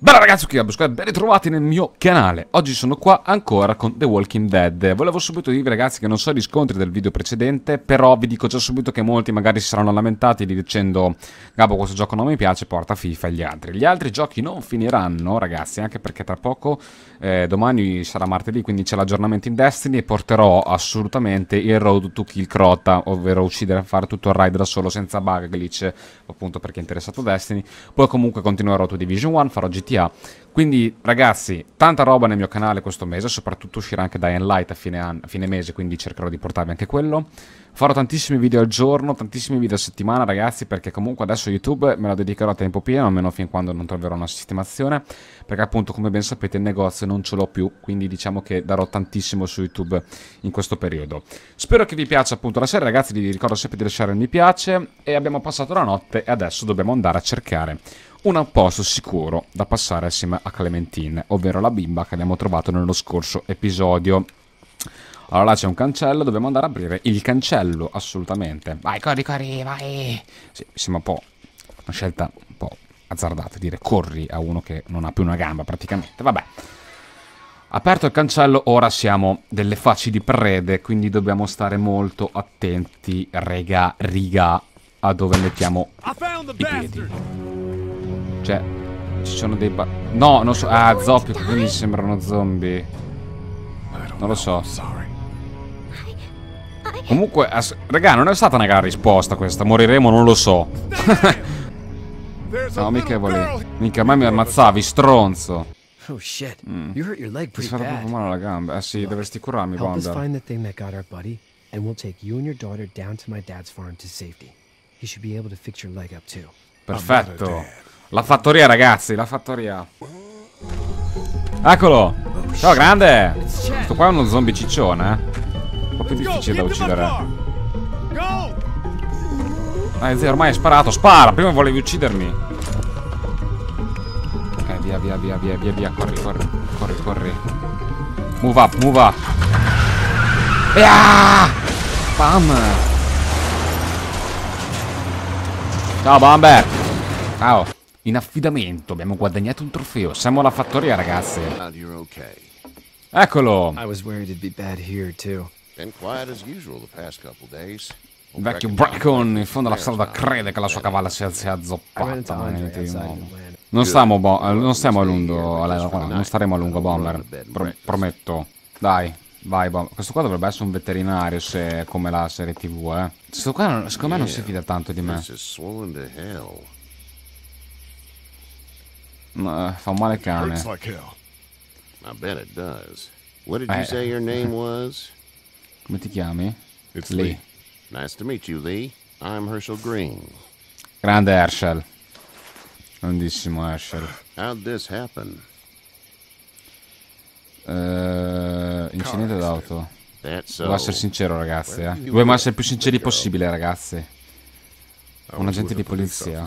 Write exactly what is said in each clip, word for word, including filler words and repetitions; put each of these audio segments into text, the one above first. Bella ragazzi, qui GaBBoDSQUARED, ben ritrovati nel mio canale. Oggi sono qua ancora con The Walking Dead. Volevo subito dirvi ragazzi che non so i riscontri del video precedente, però vi dico già subito che molti magari si saranno lamentati dicendo Gabbo, questo gioco non mi piace, porta FIFA e gli altri. Gli altri giochi non finiranno ragazzi, anche perché tra poco eh, domani sarà martedì, quindi c'è l'aggiornamento in Destiny e porterò assolutamente il Road to Kill Crota, ovvero uccidere, fare tutto il raid da solo senza bug, glitch, appunto perché è interessato Destiny. Poi comunque continuerò su Division uno, farò G T A. Quindi ragazzi, tanta roba nel mio canale questo mese, soprattutto uscirà anche Dying Light a fine, anno, a fine mese, quindi cercherò di portarvi anche quello. Farò tantissimi video al giorno, tantissimi video a settimana ragazzi, perché comunque adesso YouTube me la dedicherò a tempo pieno, almeno fin quando non troverò una sistemazione, perché appunto come ben sapete il negozio non ce l'ho più, quindi diciamo che darò tantissimo su YouTube in questo periodo. Spero che vi piaccia appunto la serie ragazzi, vi ricordo sempre di lasciare un mi piace e abbiamo passato la notte e adesso dobbiamo andare a cercare un posto sicuro da passare assieme a Clementine, ovvero la bimba che abbiamo trovato nello scorso episodio. Allora là c'è un cancello, dobbiamo andare a aprire il cancello, assolutamente. Vai, corri, corri, vai! Sì, mi sembra un po' una scelta un po' azzardata, dire corri a uno che non ha più una gamba praticamente, vabbè. Aperto il cancello, ora siamo delle facili prede, quindi dobbiamo stare molto attenti, rega, riga, a dove mettiamo i piedi. Cioè, ci sono dei ba... No, non so... Ah, zombie, quindi sembrano zombie. Non lo so. Comunque, as... raga, non è stata una gara risposta questa. Moriremo, non lo so. No, mica volevo. Mica, mai mi ammazzavi, stronzo. Oh, shit. Ti hai fatto proprio male alla gamba. Eh sì, dovresti curarmi, Bonda. Perfetto. La fattoria ragazzi, la fattoria. Eccolo. Ciao grande. Questo qua è uno zombie ciccione, eh. Un po' più difficile da uccidere. Dai zio, ormai hai sparato. Spara, prima volevi uccidermi. Ok, via via via via via via. Corri, corri, corri, corri. Move up, move up. Bam. Ciao bomber. Ciao. In affidamento abbiamo guadagnato un trofeo. Siamo alla fattoria, ragazzi. Eccolo. Un vecchio Braccon in fondo alla strada crede che la sua cavalla sia, sia zoppata. Non stiamo, non stiamo a lungo. Non staremo a lungo, Bomber. Pro prometto. Dai, vai, Bomber. Questo qua dovrebbe essere un veterinario, se come la serie tivù, eh. Questo qua, secondo me, non si fida tanto di me. Uh, fa un male cane. Eh. Come ti chiami? It's Lee. Lee. Nice to meet you, Lee. I'm Hershel Greene. Grande Hershel. Grandissimo Hershel. How'd this happen? Uh, incidente d'auto. Devo essere sincero, ragazzi. Eh. Dobbiamo essere più sinceri possibile, ragazzi. Un agente di polizia.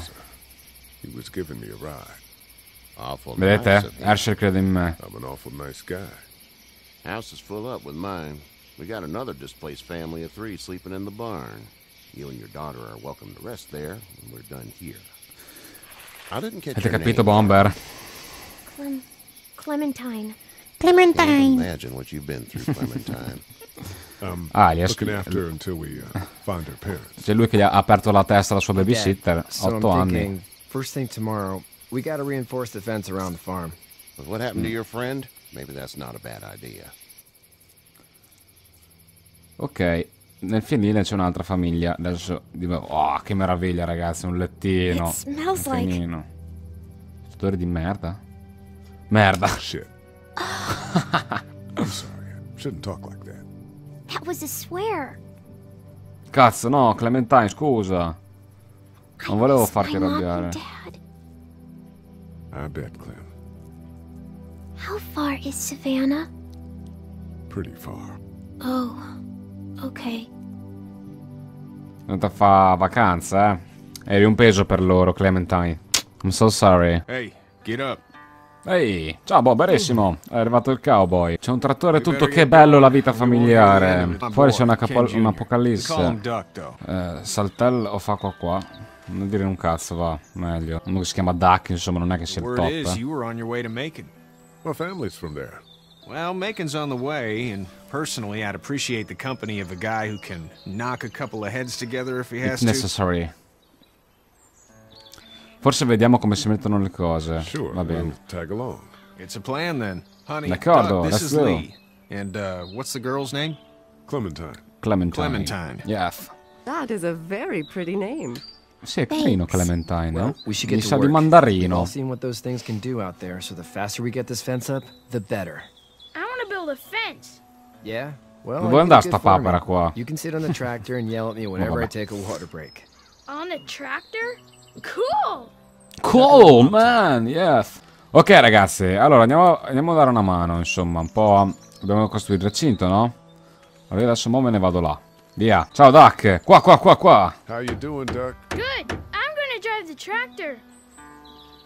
Vedete? Hershel crede in me. Avete capito, Bomber? Clem Clementine. Clementine. Ah, li ha C'è lui che gli ha aperto la testa alla sua babysitter. otto anni. We gotta reinforce the fence around the farm. But what happened mm. to your friend? Maybe that's not a bad idea. Ok, nel fienile c'è un'altra famiglia. Adesso. Oh, che meraviglia, ragazzi! Un lettino. It smells un fienino. Like... Odore di merda. Merda. Oh, shit. I'm sorry. I shouldn't talk like that. That was a swear. Cazzo, no, Clementine, scusa. Non volevo farti arrabbiare. I bet, Clem. How far is Savannah? Pretty far. Oh, ok. Andata a fa vacanza, eh? Eri un peso per loro, Clementine. I'm so sorry. Hey, get up. Ehi, ciao Bob, benissimo. È arrivato il cowboy. C'è un trattore tutto, che bello la vita familiare. Fuori c'è un apocalisse. Eh, saltello o fa qua qua? Non dire un cazzo, va, meglio. Uno che si chiama Duck, insomma, non è che sia il top. Eh. You were on your way to Macon. My family's from there. Well, Macon's on the way, and personally, I'd appreciate the company of a guy who can knock a couple of heads together if he has to. It's necessary. Forse vediamo come si mettono le cose. Sure, va bene. It's a plan then, honey. D'accordo, this is Lee. And uh, what's the girl's name? Clementine. Clementine. Clementine. Yes. That is a very pretty name. Sì, è carino Clementine. Well, we should get Mi to sa work. Di mandarino. Seeing what those things can do out there, so the faster we get this fence up, the better. I want to build a fence. Yeah. Well, dove andrà sta papera qua? You can sit on the tractor and yell at me whenever oh, I take a water break. On the tractor? Cool. Cool, man. Yes. Ok, ragazzi. Allora andiamo, andiamo a dare una mano, insomma, un po' a... Dobbiamo costruire il recinto, no? Allora adesso mo me ne vado là. Via. Ciao Duck. Qua, qua, qua, qua. How you doing, Duck? Good. I'm gonna drive the tractor.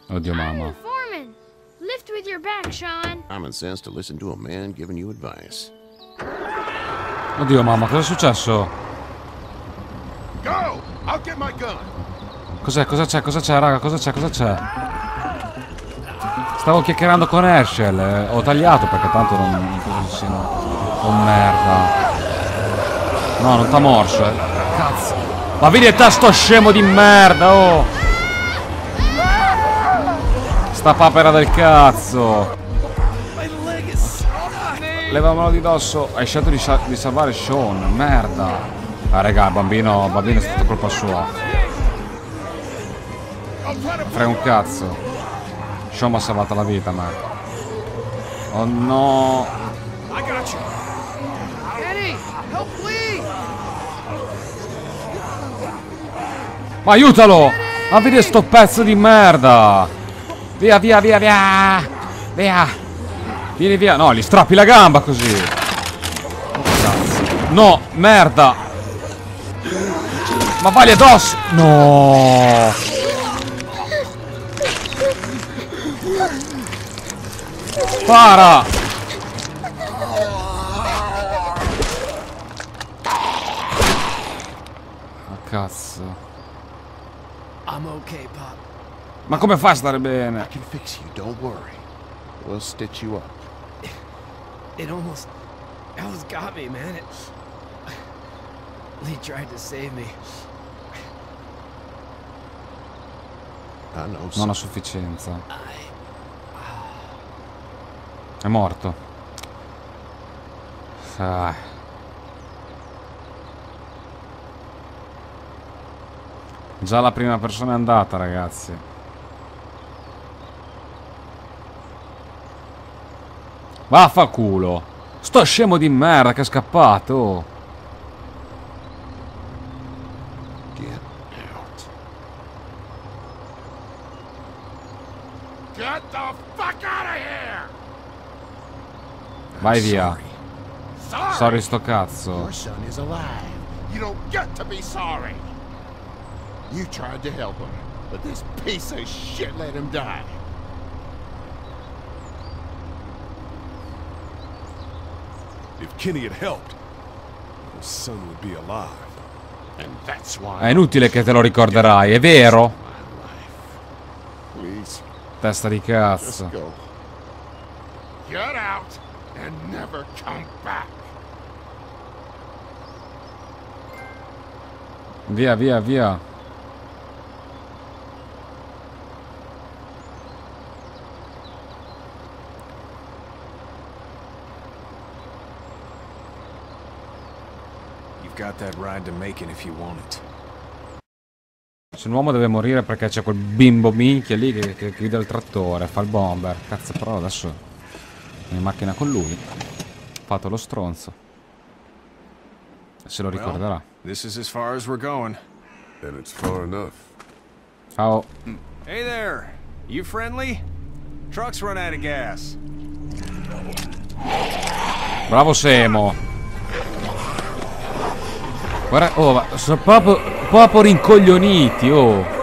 Oddio mamma. I'm the foreman. Lift with your back, Sean. Common sense to listen to a man giving you advice. Oddio mamma, cosa è successo? Go! I'll get my gun. Cos'è? Cosa c'è? Cosa c'è, raga? Cosa c'è? Cosa c'è? Stavo chiacchierando con Hershel, eh, ho tagliato perché tanto non, non così siano con merda. No, non t'ha morso, eh. Cazzo. Ma vedi te sto scemo di merda, oh. Sta papera del cazzo. Levamelo di dosso. Hai scelto di, sa di salvare Sean, merda. Ah raga, il bambino, bambino è stata colpa sua. Frega un cazzo. Sean mi ha salvato la vita, ma... Oh no! Ma aiutalo! Ma vedi sto pezzo di merda! Via, via, via, via! Via! Vieni via! No, gli strappi la gamba così! Oh, cazzo. No, merda! Ma vai addosso! No! Para! Ma cazzo. Ma come fai a stare bene? Non a sufficienza. È morto. Ah. Già la prima persona è andata, ragazzi. Vaffanculo. Sto scemo di merda che è scappato. Get out. Get the fuck out of here. Vai via. Sorry sto cazzo. You don't get to be sorry. You tried to help him, but this piece of shit let him die. If Kenny had helped, his son would be alive. And that's why. È inutile che te lo ricorderai, è vero? Testa di cazzo. Get out. And never come back. Via, via, via. You've got that ride to Macon if you want it. Se un uomo deve morire perché c'è quel bimbo minchia lì che, che guida il trattore, fa il bomber. Cazzo, però adesso in macchina con lui. Fatto lo stronzo. Se lo ricorderà. This is as far as we're going. And it's far enough. Ciao. Hey there. You friendly? Trucks run out of gas. Bravo Semo. Guarda, oh, sono proprio, proprio rincoglioniti, oh.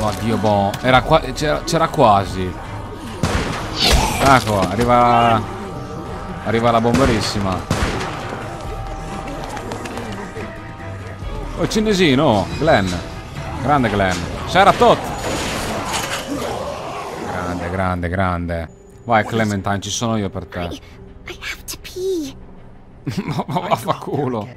Oddio, boh, era qua, c'era quasi. Ecco, arriva arriva la bomberissima. Cinnesino, oh, Glenn. Grande Glenn. Sarà tot. Grande, grande, grande. Vai Clementine, ci sono io per te. I have to pee. Vaffanculo.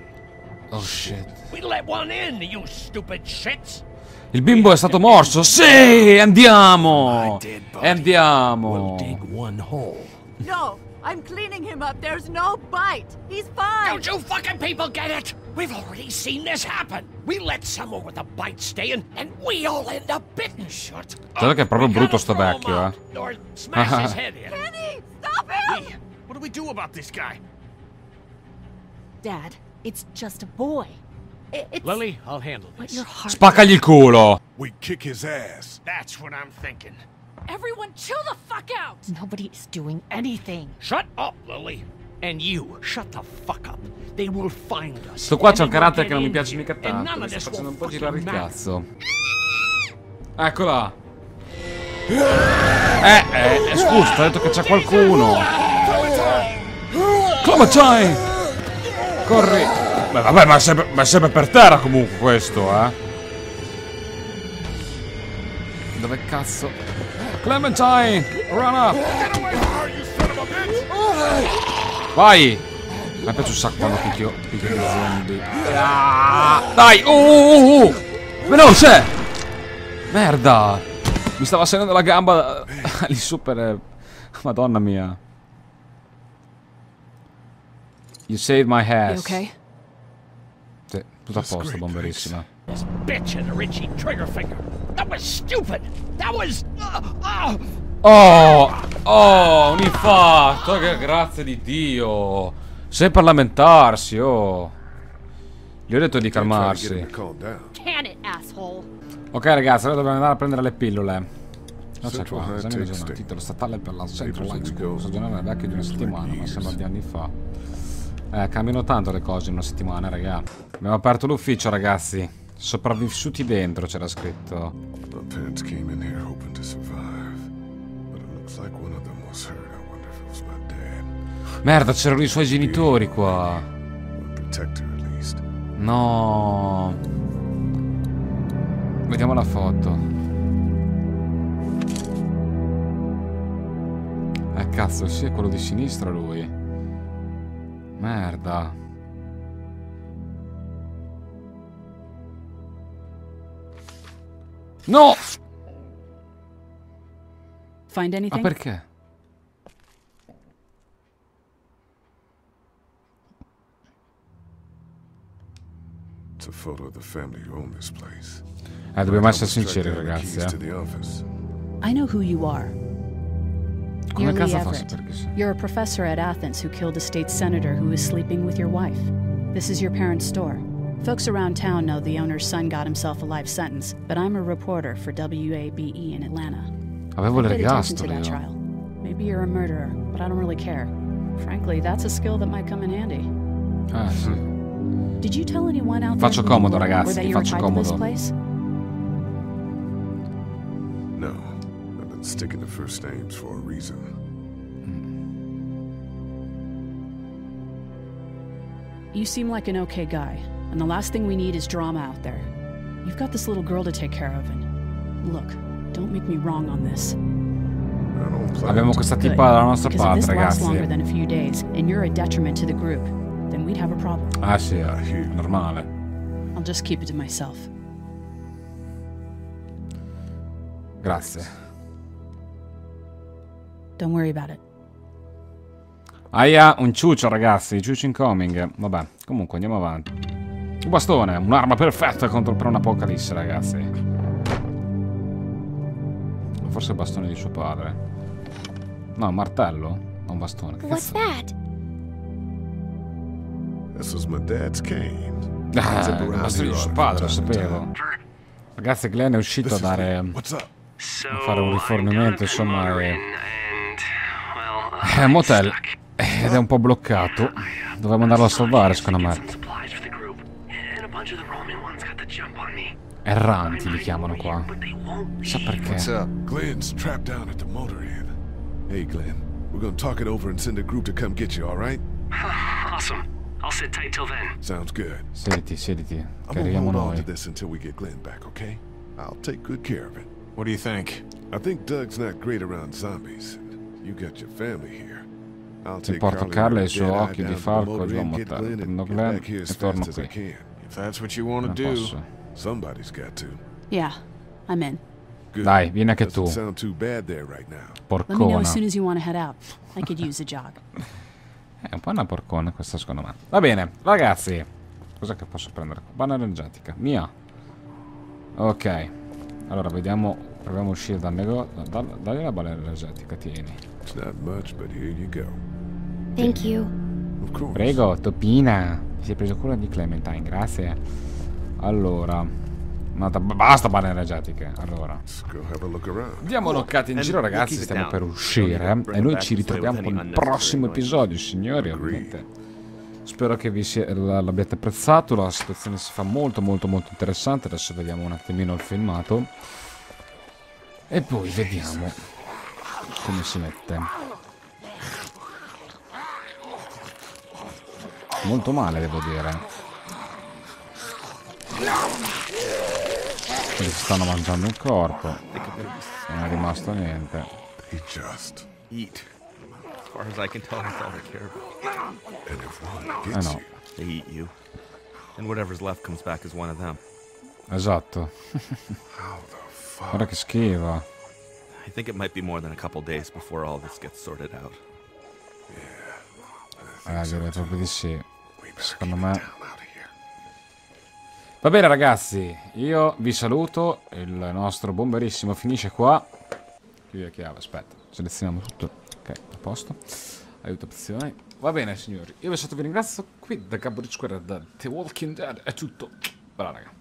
Oh shit. We let one in, you stupid shits. Il bimbo è stato morso. Sì, andiamo. Andiamo. No, I'm cleaning him up. There's no bite. He's fine. Don't you fucking people get it? We've already seen this happen. We let someone with a bite stay in and we all end up bitten short. Guarda che è proprio brutto sto vecchio, eh. Kenny, stop him! What do we do about this guy? Dad, it's just a boy. It's... Lily, I'll handle this. Spaccagli il culo. We kick his ass. That's what I'm thinking. Everyone chill the fuck out. Nobody is doing anything. Shut up, Lily. And you, shut the fuck up. They will find us. Sto qua c'è un carattere che non mi piace mica tanto. Mi sta facendo un po' girare il cazzo. Eccola. Eh, eh, eh scusa, ti ho detto che c'è qualcuno. Clementine! Corri. Beh, vabbè, ma è, sempre, ma è sempre per terra comunque questo, eh. Dove cazzo? Clementine! Run up! Vai! Mi piace un sacco quando picchio, picchio gli zombie. Ah, dai! Oh, oh, oh! Veloce! Merda! Mi stava salendo la gamba lì su per... Madonna mia. You saved my ass. Okay? Tutto a posto, bomberissima. This bitch and a Richie trigger finger. That was stupid. That was uh, uh. Oh, oh, un infarto, che grazie di Dio. Sempre a lamentarsi, oh. Gli ho detto di calmarsi. Ok ragazzi, allora dobbiamo andare a prendere le pillole. Non c'è qua, esame di giornata, titolo statale per la Central High School. Stagionale vecchia di una settimana, ma sembra di anni fa. Eh, cambiano tanto le cose in una settimana, raga. Abbiamo aperto l'ufficio, ragazzi. Sopravvissuti dentro, c'era scritto. Merda, c'erano i suoi genitori qua. No. Vediamo la foto. Eh, cazzo, sì, è quello di sinistra lui. Merda. No! Find anything? Ma perché? It's a photo of the family who own this place. Eh, dobbiamo essere sinceri, ragazzi, eh. I know who you are. You're Lee Everett. You're a professor at Athens who killed a state senator who was sleeping with your wife. This is your parents' store. Folks around town know the owner's son got himself a life sentence, but I'm a reporter for W A B E in Atlanta. Avevo le attention to that trial. Maybe you're a murderer, but I don't really care. Frankly, that's a skill that might come in handy. Ah, sì. Did you tell anyone out there? Faccio comodo, ragazzi. That you faccio comodo. This place? No. Sticking to first names for a reason. You seem like an okay guy, and the last thing we need is drama out there. You've got this little girl to take care of, and look, don't make me wrong on this. Abbiamo questa tipa dalla nostra parte, ragazzi. Longer than a few days, and you're a detriment to the group, then we'd have a problem. Ah sì, normale. I'll just keep it to myself. Grazie. Don't worry about it. Aia, un ciuccio ragazzi, ciuccio incoming. Vabbè, comunque andiamo avanti. Un bastone, un'arma perfetta contro per un'apocalisse, ragazzi. Forse il bastone di suo padre. No, un martello? No, un bastone. Che cazzo? What's that? This was my dad's cane. Ah, il bastone di suo padre, lo sapevo. Ragazzi, Glenn è uscito a dare a fare un rifornimento, insomma. È un motel ed è un po' bloccato. Dovremmo andarlo a salvare, secondo me. Erranti li chiamano qua. Sa perché? Glenn's trapped down at the motor inn. Hey Glenn, we're gonna talk it over and send a group to come get you, all right? Awesome. I'll sit tight till then. Sounds good. Sediti, sediti. I'm gonna hold on to this until we get Glenn back, okay? I'll take good care of it. What do you think? I think Doug's not great around zombies. You got your family here. I'll take Carla e il suo occhio di falco, li ho montati. Prendo Glenn e torno qui. If that's what you want to do, somebody's got to. Yeah, I'm in. Dai, vieni anche tu. Porcona. Let me know as soon as you want to head out. I could use a jog. È un po' una porcona questa, secondo me. Va bene, ragazzi. Cosa che posso prendere? Banana energetica. Mia. Ok. Allora, vediamo. Proviamo a uscire dal negozio. Dagli la banana energetica, tieni. Prego, Topina. Si è preso cura di Clementine, grazie. Allora. No, basta banane energetiche. Allora diamo un'occhiata in giro, ragazzi. Stiamo per uscire e noi ci ritroviamo nel prossimo episodio, signori. Ovviamente spero che vi l'abbiate apprezzato. La situazione si fa molto molto molto interessante. Adesso vediamo un attimino il filmato e poi vediamo come si mette. Molto male, devo dire. Quindi si stanno mangiando il corpo. Non è rimasto niente. Eh no. Esatto. Guarda che schiva. Eh, direi proprio di sì. Secondo me. Va bene, ragazzi, io vi saluto. Il nostro bomberissimo finisce qua. Chiudi la chiave, aspetta. Selezioniamo tutto. Ok, a posto. Aiuto opzioni. Va bene, signori. Io vi saluto, vi ringrazio. Qui da GaBBoDSQUARED, The Walking Dead, è tutto. Bella, raga.